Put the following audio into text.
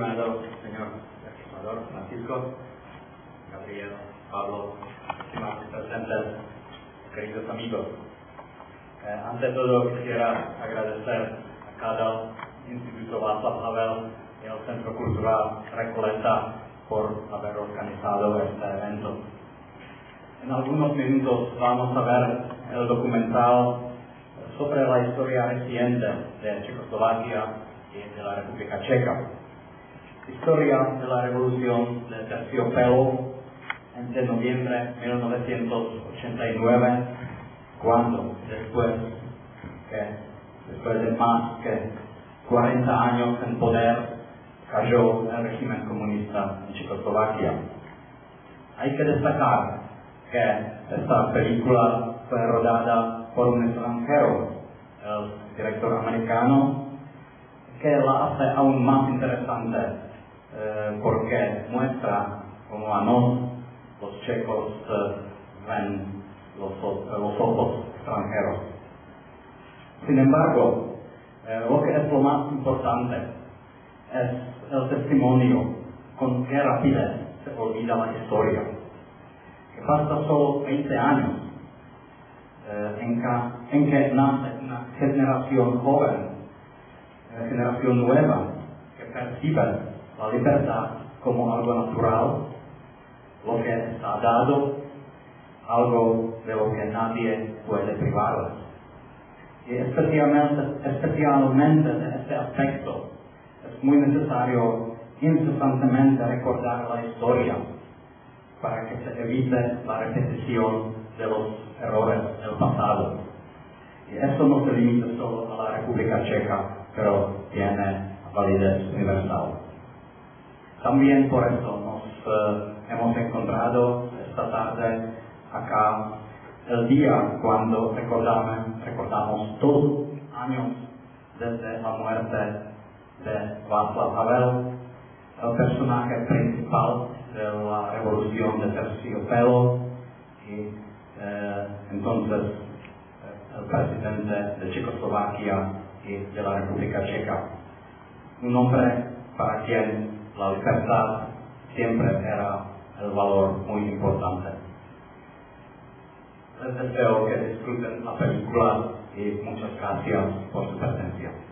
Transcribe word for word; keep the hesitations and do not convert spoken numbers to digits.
Estimado señor legislador Francisco, Gabriel, Pablo, estimados presentes, queridos amigos, eh, ante todo quisiera agradecer a cada Instituto Václav Havel y al Centro Cultural Recoleta por haber organizado este evento. En algunos minutos vamos a ver el documental sobre la historia reciente de Checoslovaquia y de la República Checa. Historia de la Revolución del Terciopelo entre noviembre de mil novecientos ochenta y nueve, cuando después, que, después de más que cuarenta años en poder, cayó el régimen comunista en Checoslovaquia. Hay que destacar que esta película fue rodada por un extranjero, el director americano, que la hace aún más interesante eh, porque muestra cómo a nos, los checos, eh, ven los, los ojos extranjeros. Sin embargo, eh, lo que es lo más importante es el testimonio con qué rapidez se olvida la historia. Que pasa solo veinte años eh, en, ca en que nace una generación joven, una generación nueva que percibe la libertad como algo natural, lo que está dado, algo de lo que nadie puede privar. Y especialmente, especialmente en este aspecto es muy necesario incesantemente recordar la historia para que se evite la repetición de los errores del pasado. Y eso no se limita solo a la República Checa, pero tiene validez universal. También por eso nos eh, hemos encontrado esta tarde acá, el día cuando recordamos, recordamos todos años desde la muerte de Václav Havel, el personaje principal de la Revolución de Terciopelo y eh, entonces el presidente de Checoslovaquia y de la República Checa. Un hombre para quien la libertad siempre era el valor muy importante. Les deseo que disfruten la película y muchas gracias por su presencia.